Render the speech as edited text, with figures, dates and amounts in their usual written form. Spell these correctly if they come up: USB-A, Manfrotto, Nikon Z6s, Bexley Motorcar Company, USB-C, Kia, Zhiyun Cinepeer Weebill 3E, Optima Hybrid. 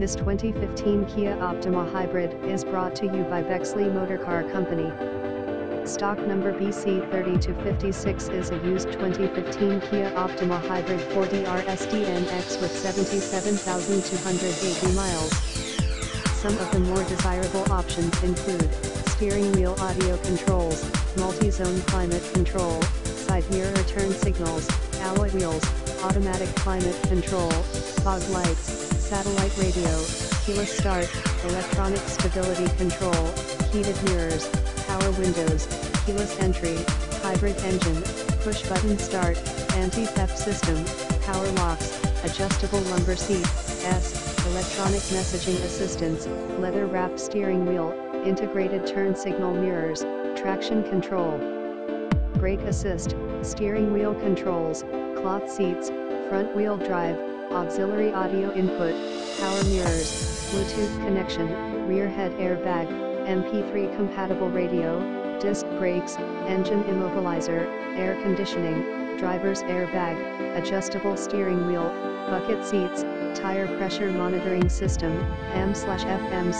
This 2015 Kia Optima Hybrid is brought to you by Bexley Motorcar Company. Stock number BC3256 is a used 2015 Kia Optima Hybrid 4DRSDNX with 77,280 miles. Some of the more desirable options include steering wheel audio controls, multi-zone climate control, side mirror turn signals, alloy wheels, automatic climate control, fog lights, satellite radio, keyless start, electronic stability control, heated mirrors, power windows, keyless entry, hybrid engine, push-button start, anti-theft system, power locks, adjustable lumbar seats, electronic messaging assistance, leather-wrapped steering wheel, integrated turn signal mirrors, traction control, brake assist, steering wheel controls, cloth seats, front-wheel drive, auxiliary audio input, power mirrors, Bluetooth connection, rear head airbag, MP3 compatible radio, disc brakes, engine immobilizer, air conditioning, driver's airbag, adjustable steering wheel, bucket seats, tire pressure monitoring system, AM/FM.